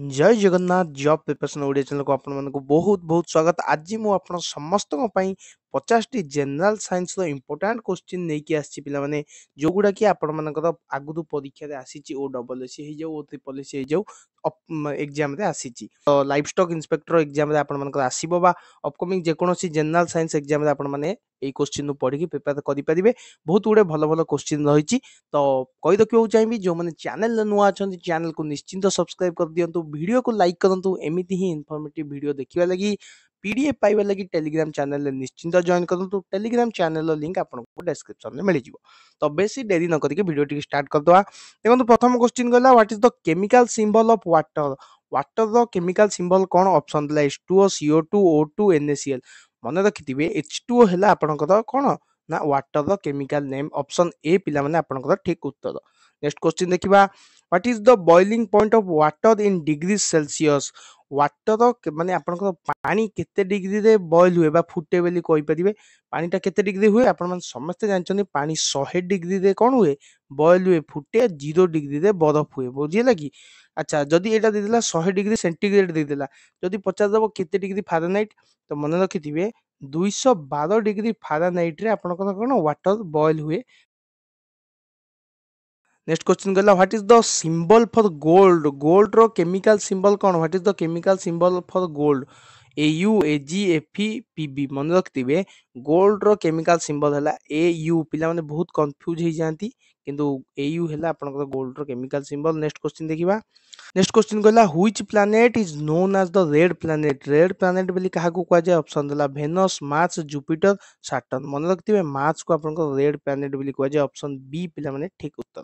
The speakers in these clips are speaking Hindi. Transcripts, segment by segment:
जय Jagannath job preparation Odia channel को आपण मन को बहुत बहुत स्वागत। आज मो आपण समस्त को पई 50 टी जनरल साइंस रो इंपोर्टेंट क्वेश्चन नै कि आसी पिला माने जो गुडा कि आपण मन को आगु परीक्षा रे आसी छि ओ डबल एस हे जाऊ ओ ट्रिपल एस हे जाऊ एग्जाम रे आसी छि तो लाइवस्टॉक इंस्पेक्टर एग्जाम रे आपण मन को आसीबो बा अपकमिंग जे कोनोसी जनरल साइंस एग्जाम रे आपण माने ए क्वेश्चन नु पढि कि प्रिपेयर करि परिबे। बहुत उडे भलो भलो क्वेश्चन रहि छि तो कहि दकियो चाहिबी जो माने चैनल नुवा आछन चैनल को निश्चिंत सब्सक्राइब कर दियंतु, वीडियो को लाइक करंतु, एमिति ही इन्फॉर्मेटिव वीडियो देखिबा लागि पीडीएफ पाइबा लागि टेलीग्राम चैनल ले निश्चिंत जॉइन करंतु। टेलीग्राम चैनल रो लिंक आपन को डिस्क्रिप्शन में मिल जिवो। तो बेसी देरी न करके वीडियो टी स्टार्ट कर दवा। देखंतु प्रथम क्वेश्चन गला what is the chemical symbol of water. Water रो केमिकल सिंबल कोन ऑप्शन दला H2O CO2 O2 NaCl। मन रखिथिबे H2O हला आपन को कोन ना वाटर रो केमिकल नेम। ऑप्शन ए पिला माने आपन को ठीक उत्तर। नेक्स्ट क्वेश्चन देखिबा what is the boiling point of water in degree Celsius. Water माने आपन को पानी केते डिग्री रे बॉईल होए बा फुटे बेली कोइ परिबे। पानी टा केते डिग्री होए आपन मन समस्त जानचनी पानी 100 डिग्री रे कोन होए बॉईल होए फुटे 0 डिग्री रे बरफ होए बुझिए लागी। अच्छा जदी एटा दिदिला 100 डिग्री सेंटीग्रेड दिदिला जदी 50 दबो केते डिग्री फारेनहाइट तो मन रखिथिबे 212 डिग्री फारेनहाइट रे आपन को कोन वाटर बॉईल होए। नेक्स्ट क्वेश्चन गला what is the symbol for gold. Gold रो केमिकल सिंबल कोन। What is the chemical symbol for gold AU AG FE PB। मन रखतिबे गोल्ड रो केमिकल सिंबल हला AU। पिला माने बहुत कंफ्यूज हे जानती किंतु AU हला आपन को गोल्ड रो केमिकल सिंबल। नेक्स्ट क्वेश्चन देखिबा। नेक्स्ट क्वेश्चन गला which planet is known as the red planet. Red planet बेली काहा को कह जाय। ऑप्शन दला वेनस मार्स जुपिटर सैटर्न। मन रखतिबे मार्स को आपन को रेड प्लैनेट बेली कह जाय। ऑप्शन बी पिला माने ठीक उत्तर।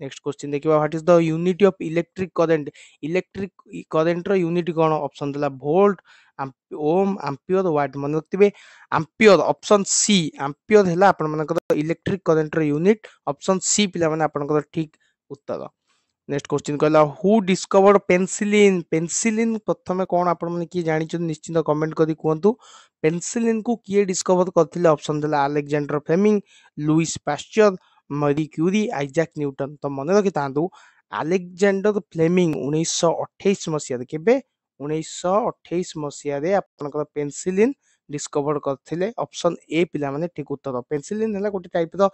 नेक्स्ट क्वेश्चन देखिबा what is the unit of electric current. Electric current रो यूनिट कोन। ऑप्शन दला वोल्ट ओम एम्पियर वाट। मन रखतिबे एम्पियर। ऑप्शन सी एम्पियर हला आपण मन को इलेक्ट्रिक करंट रो यूनिट। ऑप्शन सी पिला माने आपण को ठीक उत्तर। नेक्स्ट क्वेश्चन कहला हु डिस्कवर्ड पेनिसिलिन। पेनिसिलिन प्रथमे कोन आपण माने की जानि छ निश्चित कमेंट करी कोंतु। पेनिसिलिन को किए डिस्कवर करथिले। ऑप्शन दला Alexander Fleming Louis Pasteur Marie Curie Isaac Newton. तो मन रखितांतु अलेक्जेंडर फ्लेमिंग 1928 मसिया केबे 1928 मसिया रे आपन को पेनिसिलिन डिस्कवर करथिले। ऑप्शन ए पिला माने ठीक उत्तर। पेनिसिलिन हला कोटी टाइप रो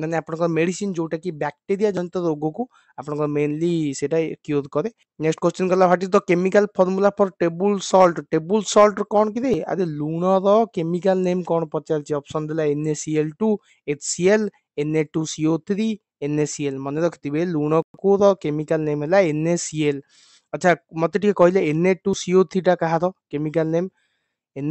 माने आपन को मेडिसिन जोटा की बैक्टीरिया जनित रोग को आपन को मेनली सेटा क्योर करे। नेक्स्ट क्वेश्चन गला what is the chemical formula for table salt. Table salt कोन कि दे आदे लूण रो केमिकल नेम कोन पचाल छी। ऑप्शन देला NaCl2 HCl Na2CO3 NaCl। मन रखतिबे लूण को रो केमिकल नेम हला NaCl। अच्छा मते ठीक कहले Na2CO3 टा कहा रो केमिकल नेम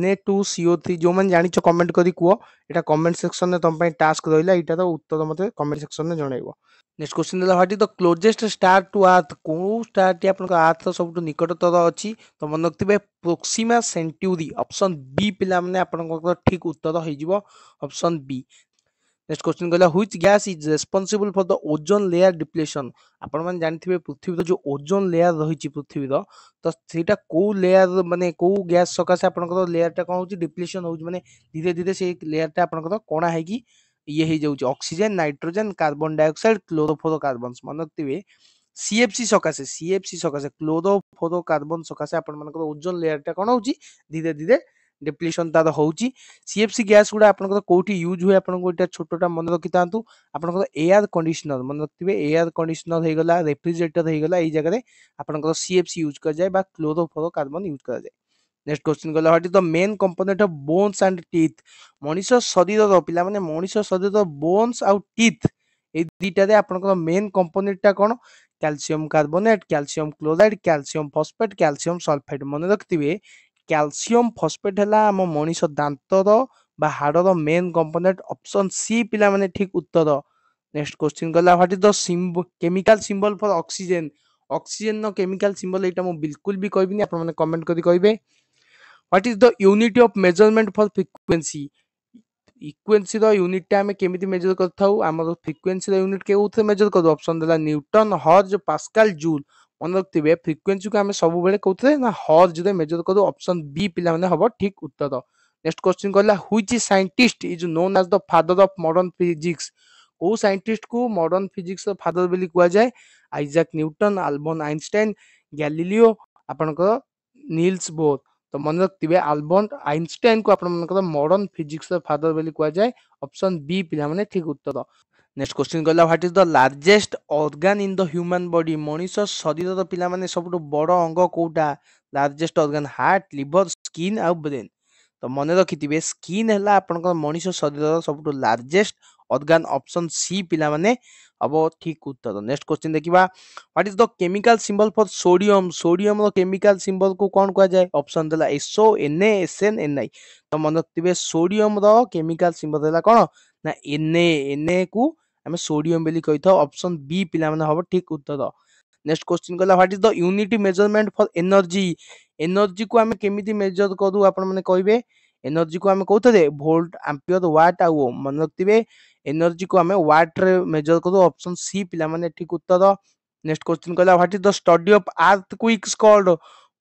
Na2CO3 जो मन जानि छ कमेंट करी कुओ। एटा कमेंट सेक्शन में तुम पई टास्क रहला एटा तो उत्तर मते कमेंट सेक्शन में जणाइबो। नेक्स्ट क्वेश्चन देला what is the closest star to earth. को स्टार टी आपन अर्थ सबटु निकटतर अछि। तो मन रखतिबे प्रोक्सिमा सेंटुरी। ऑप्शन बी पिला माने आपन को ठीक उत्तर होई जिवो। Option B. नेक्स्ट क्वेश्चन गला which gas is responsible for the ozone layer depletion. आपण मन जानथिबे पृथ्वी रो जो ओजोन लेयर रही छि पृथ्वी रो तो सेटा को लेयर माने को गैस सकासे आपण को लेयर टा कोन होछि डिप्लेशन होछि माने धीरे धीरे से लेयर टा आपण को कोना है कि ये हे जाउछि। Oxygen nitrogen carbon dioxide chlorofluorocarbons. मन रखतिबे CFC सकासे क्लोरोफ्लोरोकार्बन सकासे आपण मन को ओजोन लेयर टा कोन होछि धीरे धीरे डिप्लेशन ता होउची। CFC गैस गुडा आपन को कोठी यूज होय आपन को एटा छोटटा मन रखितांतु आपन को एयर कंडीशनर। मन रखतिबे एयर कंडीशनर हे गला रेफ्रिजरेटर हे गला एई जगह रे आपन को CFC यूज कर जाय बा क्लोरोफ्लोरोकार्बन यूज कर जाय। नेक्स्ट क्वेश्चन गला what is the main component of bones and teeth. मनुष्य शरीर रो पिला माने मनुष्य शरीर रो बोन्स आ टीथ ए दुटा रे आपन को मेन कंपोनेंट टा कोन calcium carbonate calcium chloride calcium phosphate calcium sulphate. मन रखतिबे कैल्शियम फास्फेट हला हम मनुष्य दांत रो बा हाड रो मेन कंपोनेंट। ऑप्शन सी पिला माने ठीक उत्तर। नेक्स्ट क्वेश्चन गला what is the chemical symbol for oxygen. Oxygen नो केमिकल सिंबल एटा मो बिल्कुल भी कहबिनी आपन माने कमेंट करी कहबे। What is the unit of measurement for frequency. Frequency रो यूनिट टा हम केमिति मेजर करथाउ हमर फ्रीक्वेंसी रो यूनिट के उथे मेजर कर। ऑप्शन देला न्यूटन हर्ट्ज पास्कल जूल। मन रखतिबे फ्रीक्वेंसी को हम सब बेले कहते ना हर्ट्ज रे मेजर करू। ऑप्शन बी पिला माने हबो ठीक उत्तर। नेक्स्ट क्वेश्चन कहला which scientist is known as the father of modern physics. को साइंटिस्ट को मॉडर्न फिजिक्स रो फादर बेली कुआ जाय। Isaac Newton Albert Einstein Galileo आपण नील्स बोर तो मन रखिए आल्बर्ट आइनस्टाइन को आपन मॉडर्न फिजिक्स फादर बोली कह जाए ऑप्शन बी पिला माने ठीक उत्तर। नेक्स्ट क्वेश्चन कहला what is the largest organ in the human body मनुष्य शरीर रो पिला माने सब बड़ अंग कोटा largest organ heart liver skin आ ब्रेन तो मन रखिए स्किन है आपण मनुष्य शरीर सब लार्जेस्ट ऑर्गन ऑप्शन सी पिला माने अब ठीक उत्तर। नेक्स्ट क्वेश्चन देखा what is the chemical symbol for sodium sodium रो केमिकल सिंबल को कौन कह जाए ऑप्शन देला एसओ NaSN Na तो मन रखिए सोडियम रो केमिकल सिंबल देला कौन ना Na को हमें सोडियम बेली कही था ऑप्शन बी पिला माने हम ठीक उत्तर। नेक्स्ट क्वेश्चन कहला what is the unit measurement for energy energy को हमें केमिति मेजर करू आपण माने कहबे एनर्जी को हमें कहते वोल्ट एम्पियर वाट आओ मन रखिए एनर्जी को हमें वाट रे मेजर करू ऑप्शन सी पिला माने ठीक उत्तर। नेक्स्ट क्वेश्चन कहला what is the study of earthquakes called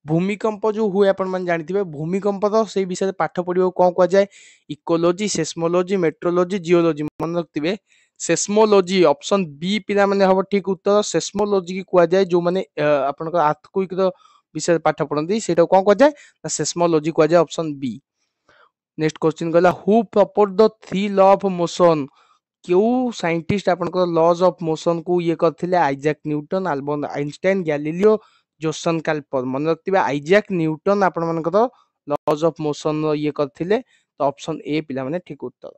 भूमिकंप जो हुए अपन मन जानते भूमिकंप तो से विषय पाठ पढ़ियो कौन कह जाए इकोलॉजी सेस्मोलॉजी मेट्रोलॉजी जियोलॉजी मन रखिए सेस्मोलॉजी ऑप्शन बी पिला माने हम ठीक उत्तर। सेस्मोलॉजी को कह जाए जो माने अपन अर्थक्वेक विषय पाठ पढ़ती से कौन कह जाए सेस्मोलॉजी कह जाए ऑप्शन बी। नेक्स्ट क्वेश्चन कहला who propose the three law of motion क्यों साइंटिस्ट अपन लॉज ऑफ मोशन को ये करथिले Isaac Newton Albert Einstein Galileo Johannes Kepler मन रखिए आइजैक न्यूटन आपण मानकर लॉज ऑफ मोशन ये करथिले तो ऑप्शन ए पिला माने ठीक उत्तर।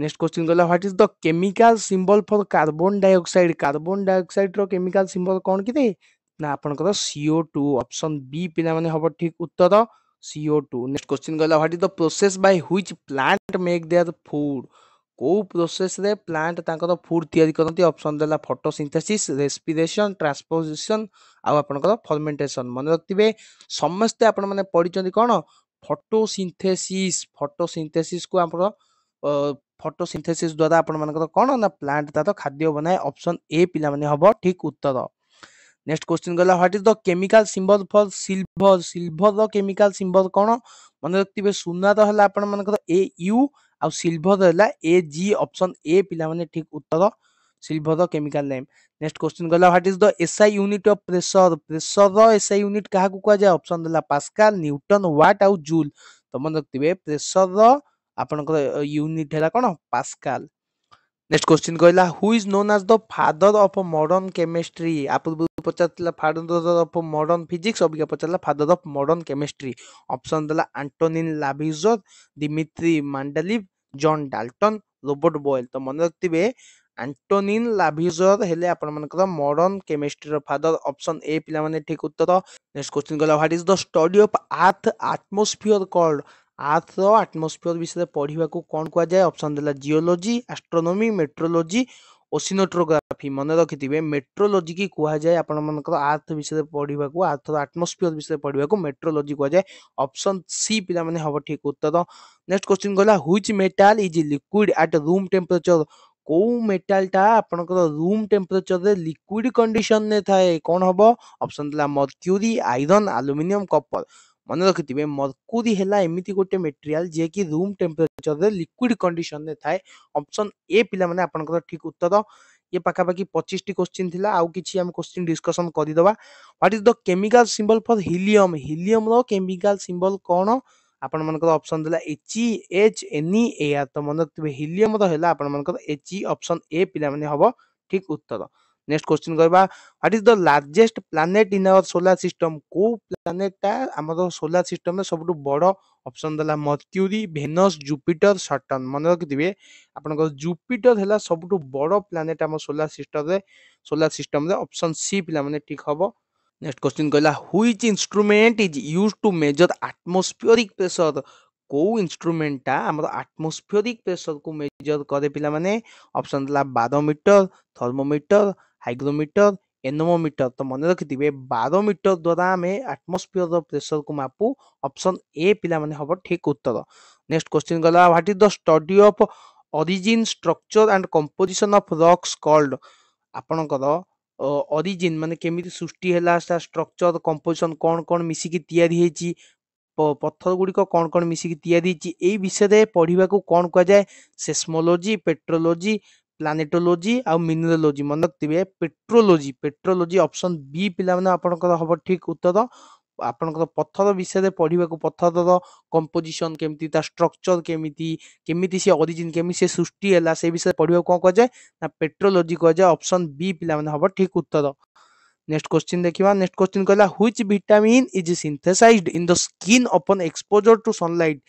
नेक्स्ट क्वेश्चन कहला what is the chemical symbol for carbon dioxide रो केमिकल सिंबल कौन कि ना आपण CO2 ऑप्शन बी पिला माने हम ठीक उत्तर CO2। नेक्स्ट क्वेश्चन कहला what is the process by which plant make their food को प्रोसेस रे प्लांट तांकर फूड तयारी करंती ऑप्शन देला फोटोसिंथेसिस रेस्पिरेशन ट्रांसपोर्टेशन आ आपनकर फर्मेंटेशन मन रखिए समस्त आपन माने पढिचंती कोन फोटोसिंथेसिस फोटोसिंथेसिस को आपन फोटोसिंथेसिस द्वारा आपन मानकर कोन ना प्लांट ता तो खाद्य बनाए ऑप्शन ए पिला माने हबो ठीक उत्तर। नेक्स्ट क्वेश्चन गला what is the chemical symbol for silver silver रो केमिकल सिंबल कोन मन रखिए सुना तो हला आपण मानकर AU आ सिल्वर हला AG ऑप्शन ए पिला माने ठीक उत्तर सिल्वर रो केमिकल नेम। नेक्स्ट क्वेश्चन गला what is the SI unit of pressure pressure रो SI यूनिट काहा को कह जाए ऑप्शन देला पास्कल न्यूटन वाट आ जूल तो मन रखिए प्रेशर रो आपनकर यूनिट हला कोन पास्कल। नेक्स्ट क्वेश्चन कहला who is known as the father of modern chemistry आपन पचारला फादर ऑफ मॉडर्न फिजिक्स अबिका पचारला father of modern chemistry option देला Antoine Lavoisier Dmitri Mendeleev John Dalton Robert Boyle तो मन रखिए एंटोनिन लाविजर हेले आपन मानकर मॉडर्न केमिस्ट्री रो फादर ऑप्शन ए पिला माने ठीक उत्तर। नेक्स्ट क्वेश्चन कहला what is the study of earth atmosphere called earth रो एटमॉस्फेयर विषय पढ़िबा को कोन कह जाए ऑप्शन देला जियोलॉजी एस्ट्रोनॉमी मेट्रोलॉजी ओसिनोट्रोग्राफी मन रखिए मेट्रोलॉजी की कह जाए आपण मानकर अर्थ विषय पढ़िबा को अर्थ एटमॉस्फेयर विषय पढ़िबा को मेट्रोलॉजी कह जाए ऑप्शन सी पिला माने हबो ठीक उत्तर। नेक्स्ट क्वेश्चन कहला which metal is liquid at room temperature को मेटल टा आपण रूम टेम्परेचर रे लिक्विड कंडीशन ने थाए कोन हबो ऑप्शन देला मर्क्यूरी आयरन एल्युमिनियम कॉपर मन रखिए मर्क्यूरी है एमती गोटे मेटेरियाल जे कि रूम टेम्परेचर रे लिक्विड कंडीशन में थाए ऑप्शन ए पिला माने आपनकर ठीक उत्तर। ये पाखापाखि 25 क्वेश्चन थिला आउ किछि हम क्वेश्चन डिस्कशन करि दबा what is the chemical symbol for helium helium रो केमिकल सिंबल कोन आपन मानकर ऑप्शन देला HEH Na तो मन रखिए हीलियम रो हैला आपन मानकर He ऑप्शन ए पिला माने हबो ठीक उत्तर। नेक्स्ट क्वेश्चन कहबा what is the largest planet in our solar system को प्लैनेटटा हमरो सोलर सिस्टम में सबटु बड़ो ऑप्शन देला मर्क्यूरी वेनस जुपिटर सटर्न मन रखिए आपनको जुपिटर हैला सबटु बड़ो प्लैनेट हमर सोलर सिस्टम रे ऑप्शन सी पिला माने ठीक हबो। नेक्स्ट क्वेश्चन कहला which instrument is used to measure atmospheric pressure को इंस्ट्रूमेंटा हमर एटमॉस्फेरिक प्रेशर को मेजर करे पिला माने ऑप्शन देला बारोमीटर थर्मोमीटर हाइग्रोमीटर एनोमीटर तो मन रखिए बारोमीटर द्वारा आम एटमॉस्फेयर प्रेशर को मापू ऑप्शन ए पिला माने हम ठीक उत्तर। नेक्स्ट क्वेश्चन गला what is the study of origin structure and composition of rocks called आपनकर ओरिजिन माने केमिति सृष्टि हैला स्ट्रक्चर कंपोजिशन कोन कोन मिसिकी तयारी हेची पत्थर गुड़ी कौन कौन मिसिकी तयारी हेची ए विषय रे पढ़िबा को कोन कह जाए सेस्मोलॉजी पेट्रोलॉजी प्लानेटोलॉजी आ मिनरोलॉजी मन रखिए पेट्रोलॉजी पेट्रोलॉजी ऑप्शन बी पिला माने आपनकर हम ठीक उत्तर आपनकर पत्थर विषय रे पढ़िबा को पत्थर कंपोजिशन केमिति ता स्ट्रक्चर केमिति केमिति से ओरिजिन केमि से सृष्टि हला से विषय पढ़िबा को कह जाय ना पेट्रोलॉजी कह जाय ऑप्शन बी पिला माने हम ठीक उत्तर। नेक्स्ट क्वेश्चन देखिबा नेक्स्ट क्वेश्चन कहला which vitamin is synthesized in the skin upon exposure to sunlight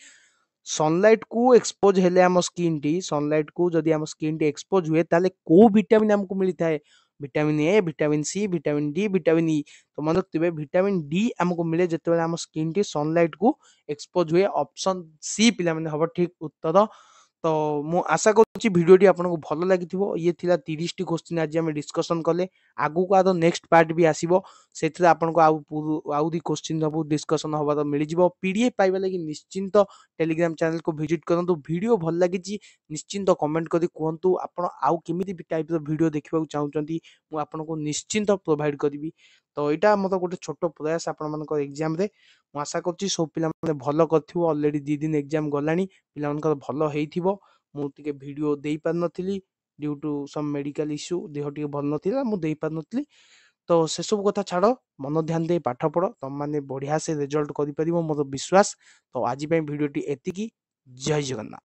sunlight को एक्सपोज हेले हम स्किन टी सनलाइट को जदी हम स्किन टी एक्सपोज हुए ताले को विटामिन हमको मिलता है vitamin A vitamin C vitamin D vitamin E तो मन रखिबे विटामिन डी हमको मिले जते बेला हम स्किन टी सनलाइट को एक्सपोज हुए ऑप्शन सी पिला माने हबो ठीक उत्तर। तो मु आशा करूची वीडियो टी आपन को भलो लागिथिबो ये थिला 30 टी क्वेश्चन आज हम डिस्कशन करले आगु का तो नेक्स्ट पार्ट भी आसीबो सेथिला आपन को आउ दी क्वेश्चन सब डिस्कशन होबा तो मिलि जीवो पीडीएफ पाइबा लागि निश्चिंत टेलीग्राम चैनल को विजिट करंतु वीडियो भल लागिची निश्चिंत कमेंट करी कोंतु आपन आउ केमिति टाइप रो वीडियो देखिबा चाहउचंती मु आपन को निश्चिंत प्रोवाइड करबी। तो एटा मत गोटे छोटो प्रयास आपन मन को एग्जाम रे म आशा करची सब पिला माने भलो करथिबो ऑलरेडी 2 दिन एग्जाम गलानी पिला मन को भलो हेथिबो मु टिके वीडियो देई पार नथिली due to some medical issue देह टिके भल नथिला मु देई पार नथिली तो से सब कथा छाड़ो मन ध्यान दे पाठ पढो तुम माने बढ़िया से रिजल्ट करि परिबो मोर विश्वास। तो आज पई वीडियो टी एतिकी जय जगन्नाथ।